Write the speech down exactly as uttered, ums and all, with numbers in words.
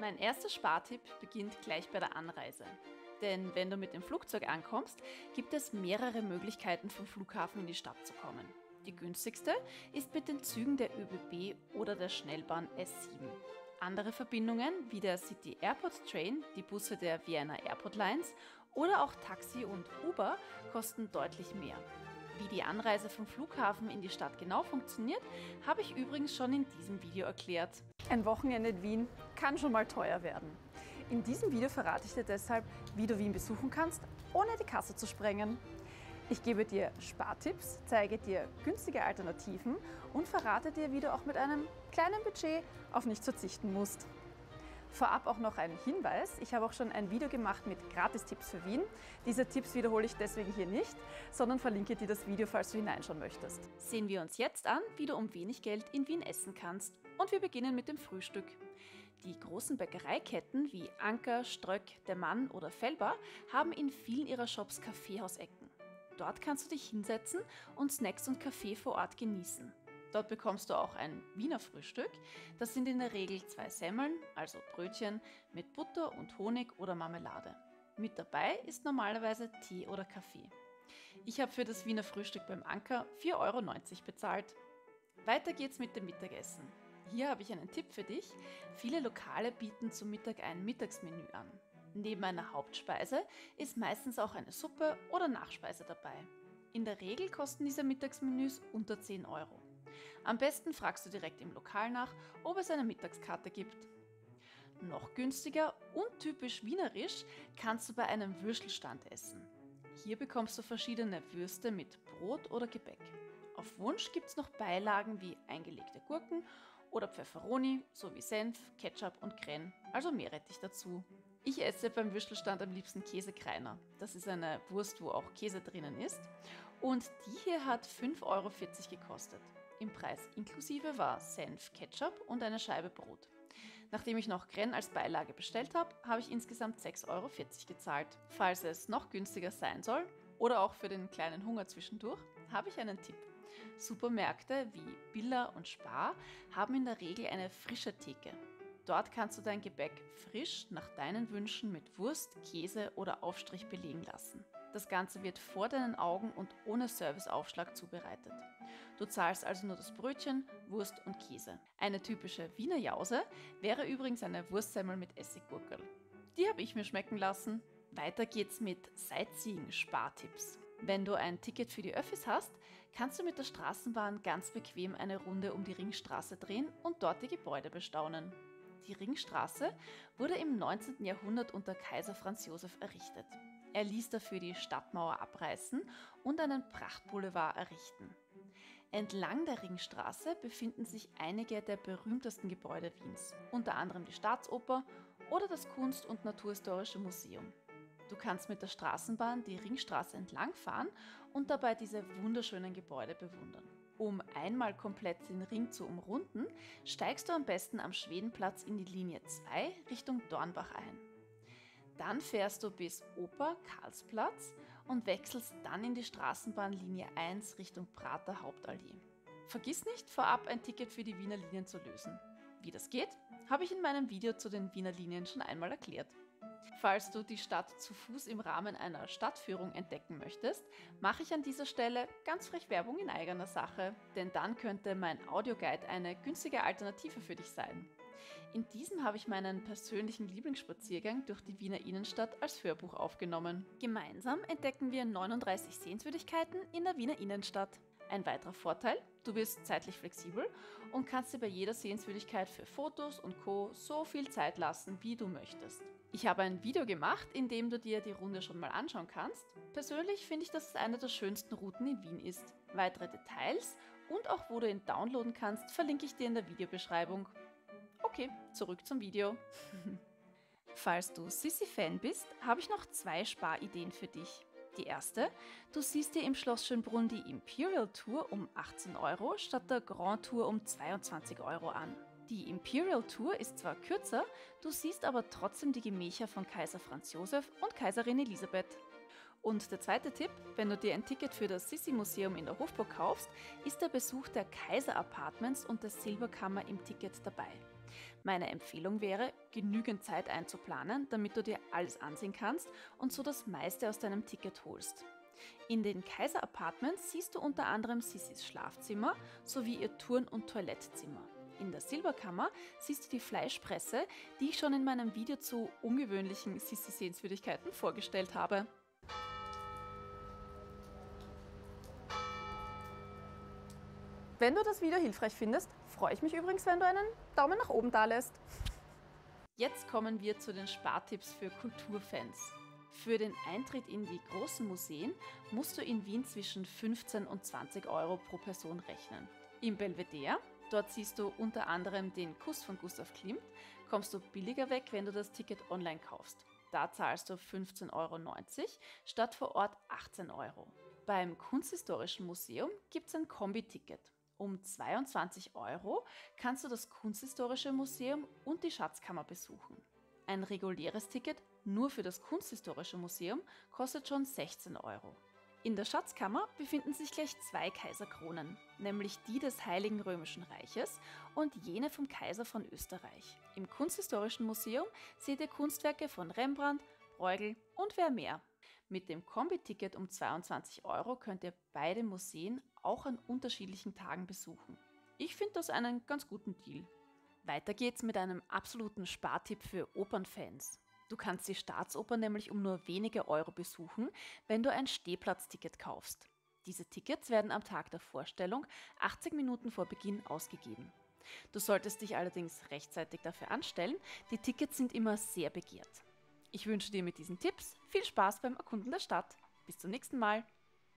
Mein erster Spartipp beginnt gleich bei der Anreise. Denn wenn du mit dem Flugzeug ankommst, gibt es mehrere Möglichkeiten, vom Flughafen in die Stadt zu kommen. Die günstigste ist mit den Zügen der Ö B B oder der Schnellbahn S sieben. Andere Verbindungen wie der City Airport Train, die Busse der Vienna Airport Lines oder auch Taxi und Uber kosten deutlich mehr. Wie die Anreise vom Flughafen in die Stadt genau funktioniert, habe ich übrigens schon in diesem Video erklärt. Ein Wochenende in Wien kann schon mal teuer werden. In diesem Video verrate ich dir deshalb, wie du Wien besuchen kannst, ohne die Kasse zu sprengen. Ich gebe dir Spartipps, zeige dir günstige Alternativen und verrate dir, wie du auch mit einem kleinen Budget auf nichts verzichten musst. Vorab auch noch ein Hinweis, ich habe auch schon ein Video gemacht mit Gratistipps für Wien. Diese Tipps wiederhole ich deswegen hier nicht, sondern verlinke dir das Video, falls du hineinschauen möchtest. Sehen wir uns jetzt an, wie du um wenig Geld in Wien essen kannst. Und wir beginnen mit dem Frühstück. Die großen Bäckereiketten wie Anker, Ströck, Der Mann oder Felber haben in vielen ihrer Shops Kaffeehausecken. Dort kannst du dich hinsetzen und Snacks und Kaffee vor Ort genießen. Dort bekommst du auch ein Wiener Frühstück. Das sind in der Regel zwei Semmeln, also Brötchen, mit Butter und Honig oder Marmelade. Mit dabei ist normalerweise Tee oder Kaffee. Ich habe für das Wiener Frühstück beim Anker vier Euro neunzig bezahlt. Weiter geht's mit dem Mittagessen. Hier habe ich einen Tipp für dich. Viele Lokale bieten zum Mittag ein Mittagsmenü an. Neben einer Hauptspeise ist meistens auch eine Suppe oder Nachspeise dabei. In der Regel kosten diese Mittagsmenüs unter zehn Euro. Am besten fragst du direkt im Lokal nach, ob es eine Mittagskarte gibt. Noch günstiger und typisch wienerisch kannst du bei einem Würstelstand essen. Hier bekommst du verschiedene Würste mit Brot oder Gebäck. Auf Wunsch gibt es noch Beilagen wie eingelegte Gurken oder Pfefferoni sowie Senf, Ketchup und Creme, also Meerrettich dazu. Ich esse beim Würstelstand am liebsten Käsekreiner. Das ist eine Wurst, wo auch Käse drinnen ist. Und die hier hat fünf Euro vierzig gekostet. Im Preis inklusive war Senf, Ketchup und eine Scheibe Brot. Nachdem ich noch Creme als Beilage bestellt habe, habe ich insgesamt sechs Euro vierzig gezahlt. Falls es noch günstiger sein soll oder auch für den kleinen Hunger zwischendurch, habe ich einen Tipp. Supermärkte wie Billa und Spar haben in der Regel eine frische Theke. Dort kannst du dein Gebäck frisch nach deinen Wünschen mit Wurst, Käse oder Aufstrich belegen lassen. Das Ganze wird vor deinen Augen und ohne Serviceaufschlag zubereitet. Du zahlst also nur das Brötchen, Wurst und Käse. Eine typische Wiener Jause wäre übrigens eine Wurstsemmel mit Essiggurkel. Die habe ich mir schmecken lassen. Weiter geht's mit Sightseeing-Spartipps. Wenn du ein Ticket für die Öffis hast, kannst du mit der Straßenbahn ganz bequem eine Runde um die Ringstraße drehen und dort die Gebäude bestaunen. Die Ringstraße wurde im neunzehnten Jahrhundert unter Kaiser Franz Josef errichtet. Er ließ dafür die Stadtmauer abreißen und einen Prachtboulevard errichten. Entlang der Ringstraße befinden sich einige der berühmtesten Gebäude Wiens, unter anderem die Staatsoper oder das Kunst- und Naturhistorische Museum. Du kannst mit der Straßenbahn die Ringstraße entlangfahren und dabei diese wunderschönen Gebäude bewundern. Um einmal komplett den Ring zu umrunden, steigst du am besten am Schwedenplatz in die Linie zwei Richtung Dornbach ein. Dann fährst du bis Oper Karlsplatz und wechselst dann in die Straßenbahn Linie eins Richtung Prater Hauptallee. Vergiss nicht, vorab ein Ticket für die Wiener Linien zu lösen. Wie das geht, habe ich in meinem Video zu den Wiener Linien schon einmal erklärt. Falls du die Stadt zu Fuß im Rahmen einer Stadtführung entdecken möchtest, mache ich an dieser Stelle ganz frech Werbung in eigener Sache, denn dann könnte mein Audioguide eine günstige Alternative für dich sein. In diesem habe ich meinen persönlichen Lieblingsspaziergang durch die Wiener Innenstadt als Hörbuch aufgenommen. Gemeinsam entdecken wir neununddreißig Sehenswürdigkeiten in der Wiener Innenstadt. Ein weiterer Vorteil, du bist zeitlich flexibel und kannst dir bei jeder Sehenswürdigkeit für Fotos und Co. so viel Zeit lassen, wie du möchtest. Ich habe ein Video gemacht, in dem du dir die Runde schon mal anschauen kannst. Persönlich finde ich, dass es eine der schönsten Routen in Wien ist. Weitere Details und auch wo du ihn downloaden kannst, verlinke ich dir in der Videobeschreibung. Okay, zurück zum Video. Falls du Sisi-Fan bist, habe ich noch zwei Sparideen für dich. Die erste, du siehst dir im Schloss Schönbrunn die Imperial Tour um achtzehn Euro statt der Grand Tour um zweiundzwanzig Euro an. Die Imperial Tour ist zwar kürzer, du siehst aber trotzdem die Gemächer von Kaiser Franz Josef und Kaiserin Elisabeth. Und der zweite Tipp, wenn du dir ein Ticket für das Sisi Museum in der Hofburg kaufst, ist der Besuch der Kaiser Apartments und der Silberkammer im Ticket dabei. Meine Empfehlung wäre, genügend Zeit einzuplanen, damit du dir alles ansehen kannst und so das meiste aus deinem Ticket holst. In den Kaiser Apartments siehst du unter anderem Sisis Schlafzimmer sowie ihr Turn- und Toilettzimmer. In der Silberkammer siehst du die Fleischpresse, die ich schon in meinem Video zu ungewöhnlichen Sisi-Sehenswürdigkeiten vorgestellt habe. Wenn du das Video hilfreich findest, freue ich mich übrigens, wenn du einen Daumen nach oben da lässt. Jetzt kommen wir zu den Spartipps für Kulturfans. Für den Eintritt in die großen Museen musst du in Wien zwischen fünfzehn und zwanzig Euro pro Person rechnen. Im Belvedere, dort siehst du unter anderem den Kuss von Gustav Klimt, kommst du billiger weg, wenn du das Ticket online kaufst. Da zahlst du fünfzehn Euro neunzig statt vor Ort achtzehn Euro. Beim Kunsthistorischen Museum gibt es ein Kombi-Ticket. Um zweiundzwanzig Euro kannst du das Kunsthistorische Museum und die Schatzkammer besuchen. Ein reguläres Ticket nur für das Kunsthistorische Museum kostet schon sechzehn Euro. In der Schatzkammer befinden sich gleich zwei Kaiserkronen, nämlich die des Heiligen Römischen Reiches und jene vom Kaiser von Österreich. Im Kunsthistorischen Museum seht ihr Kunstwerke von Rembrandt, Bruegel und wer mehr. Mit dem Kombi-Ticket um zweiundzwanzig Euro könnt ihr beide Museen auch an unterschiedlichen Tagen besuchen. Ich finde das einen ganz guten Deal. Weiter geht's mit einem absoluten Spartipp für Opernfans. Du kannst die Staatsoper nämlich um nur wenige Euro besuchen, wenn du ein Stehplatzticket kaufst. Diese Tickets werden am Tag der Vorstellung achtzig Minuten vor Beginn ausgegeben. Du solltest dich allerdings rechtzeitig dafür anstellen, die Tickets sind immer sehr begehrt. Ich wünsche dir mit diesen Tipps viel Spaß beim Erkunden der Stadt. Bis zum nächsten Mal!